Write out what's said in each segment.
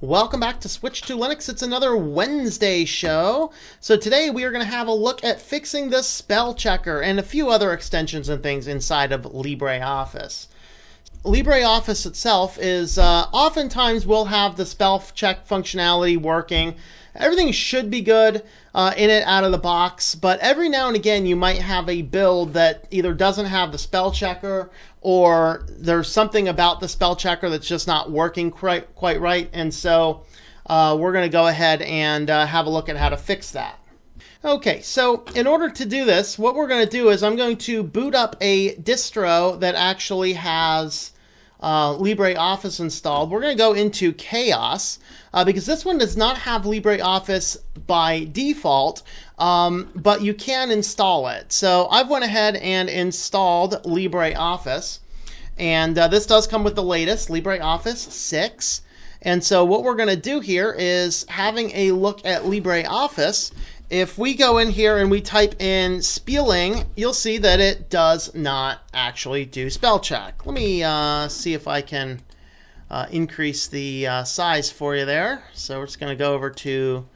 Welcome back to Switch to Linux. It's another Wednesday show. So today we are going to have a look at fixing the spell checker and a few other extensions and things inside of LibreOffice. LibreOffice itself is oftentimes will have the spell check functionality working. Everything should be good in it out of the box, but every now and again you might have a build that either doesn't have the spell checker or there's something about the spell checker that's just not working quite right, and so we're going to go ahead and have a look at how to fix that. Okay, so in order to do this, what we're going to do is I'm going to boot up a distro that actually has LibreOffice installed. We're going to go into Chaos because this one does not have LibreOffice by default, but you can install it. So I've went ahead and installed LibreOffice, and this does come with the latest, LibreOffice 6. And so what we're going to do here is having a look at LibreOffice. If we go in here and we type in spelling, you'll see that it does not actually do spell check. Let me see if I can increase the size for you there. So we're just going to go over to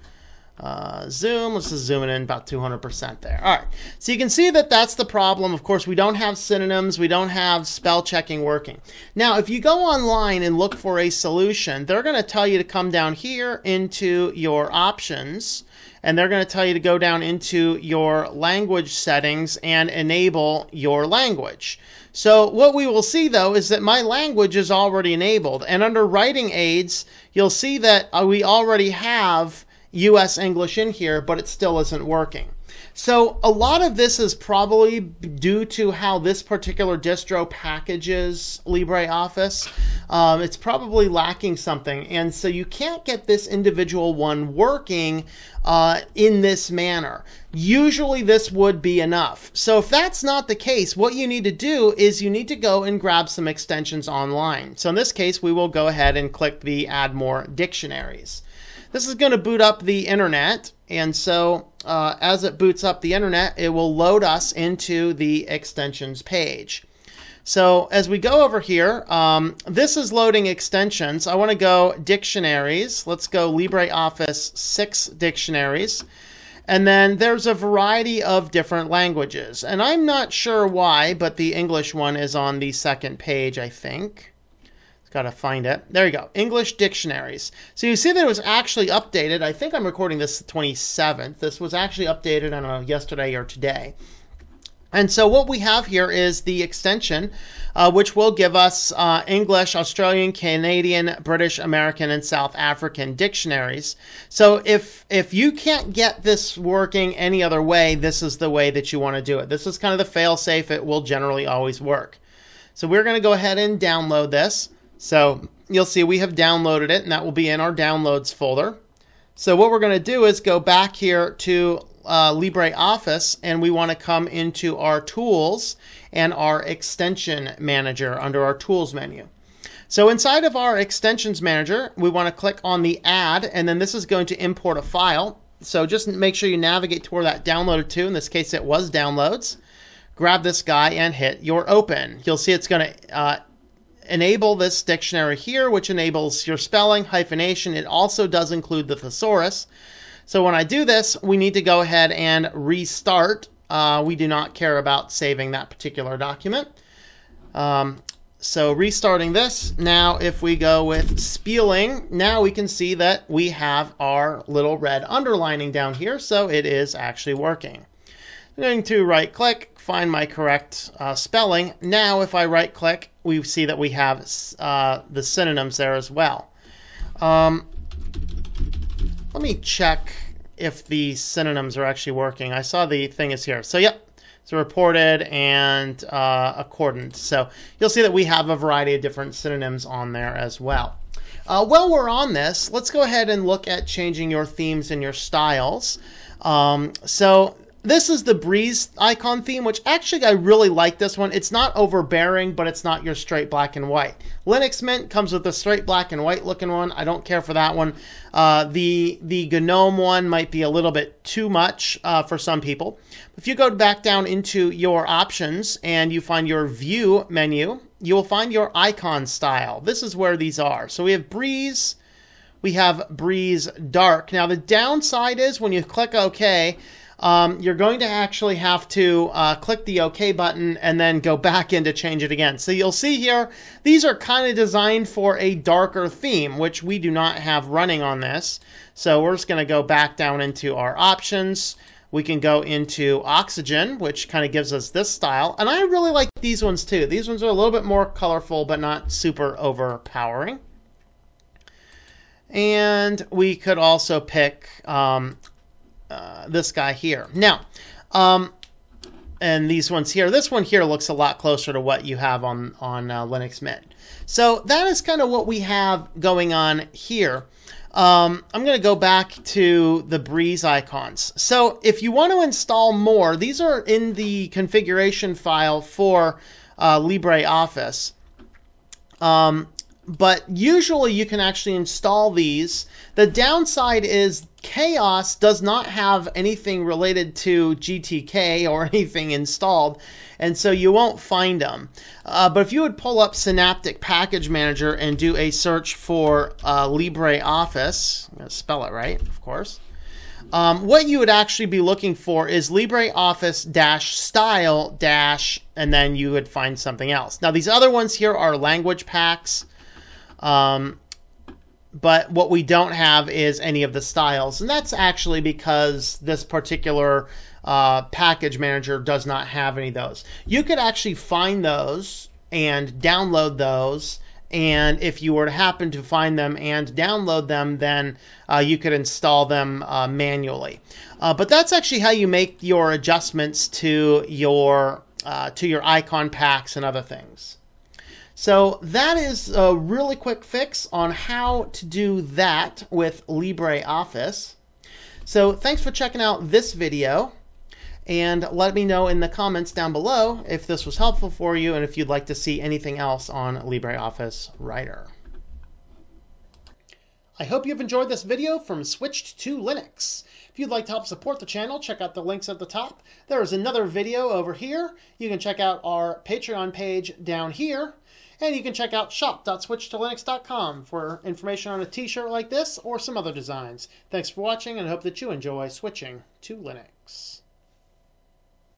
zoom. Let's just zoom it in about 200% there. All right. So you can see that that's the problem. Of course, we don't have synonyms. We don't have spell checking working. Now, if you go online and look for a solution, they're going to tell you to come down here into your options. And they're going to tell you to go down into your language settings and enable your language. So what we will see, though, is that my language is already enabled. And under writing aids, you'll see that we already have US English in here, but it still isn't working. So a lot of this is probably due to how this particular distro packages LibreOffice. It's probably lacking something, and so you can't get this individual one working in this manner. Usually this would be enough. So if that's not the case, what you need to do is you need to go and grab some extensions online. So in this case, we will go ahead and click the Add More Dictionaries. This is going to boot up the internet, and so as it boots up the internet, it will load us into the extensions page. So as we go over here, this is loading extensions. I want to go dictionaries. Let's go LibreOffice 6 dictionaries. And then there's a variety of different languages. And I'm not sure why, but the English one is on the second page, I think. Got to find it. There you go. English dictionaries. So you see that it was actually updated. I think I'm recording this the 27th. This was actually updated, I don't know, yesterday or today. And so what we have here is the extension, which will give us English, Australian, Canadian, British, American, and South African dictionaries. So if you can't get this working any other way, this is the way that you want to do it. This is kind of the fail-safe. It will generally always work. So we're going to go ahead and download this. So you'll see we have downloaded it, and that will be in our downloads folder. So what we're going to do is go back here to LibreOffice, and we want to come into our tools and our extension manager under our tools menu. So inside of our extensions manager, we want to click on the add, and then this is going to import a file. So just make sure you navigate to where that downloaded to. In this case, it was downloads. Grab this guy and hit your open. You'll see it's going to enable this dictionary here, which enables your spelling, hyphenation. It also does include the thesaurus. So when I do this, we need to go ahead and restart. We do not care about saving that particular document. So restarting this, now if we go with spelling, now we can see that we have our little red underlining down here, so it is actually working. I'm going to right-click, find my correct spelling. Now, if I right-click, we see that we have the synonyms there as well. Let me check if the synonyms are actually working. I saw the thing is here. So, yep. So reported and accordant. So you'll see that we have a variety of different synonyms on there as well. While we're on this, let's go ahead and look at changing your themes and your styles. This is the Breeze icon theme, which actually I really like this one. It's not overbearing, but it's not your straight black and white. Linux Mint comes with a straight black and white looking one. I don't care for that one. The GNOME one might be a little bit too much for some people. If you go back down into your options and you find your view menu, you will find your icon style. This is where these are. So we have Breeze. we have Breeze Dark. Now, the downside is when you click OK, you're going to actually have to click the OK button and then go back in to change it again. So you'll see here, these are kind of designed for a darker theme, which we do not have running on this. So we're just going to go back down into our options. We can go into Oxygen, which kind of gives us this style. And I really like these ones too. These ones are a little bit more colorful, but not super overpowering. And we could also pick this guy here. Now, and these ones here, this one here looks a lot closer to what you have on Linux Mint. So that is kind of what we have going on here. I'm going to go back to the Breeze icons. So if you want to install more, these are in the configuration file for LibreOffice. But usually you can actually install these. The downside is Chaos does not have anything related to GTK or anything installed, and so you won't find them. But if you would pull up Synaptic Package Manager and do a search for LibreOffice, I'm going to spell it right, of course. What you would actually be looking for is LibreOffice-style- and then you would find something else. Now, these other ones here are language packs. But what we don't have is any of the styles, and that's actually because this particular package manager does not have any of those. You could actually find those and download those, and if you were to happen to find them and download them, then you could install them manually. But that's actually how you make your adjustments to your icon packs and other things. So that is a really quick fix on how to do that with LibreOffice. So thanks for checking out this video, and let me know in the comments down below if this was helpful for you and if you'd like to see anything else on LibreOffice Writer. I hope you've enjoyed this video from Switched to Linux. If you'd like to help support the channel, check out the links at the top. There is another video over here. You can check out our Patreon page down here. And you can check out shop.switchtolinux.com for information on a t-shirt like this or some other designs. Thanks for watching, and I hope that you enjoy switching to Linux.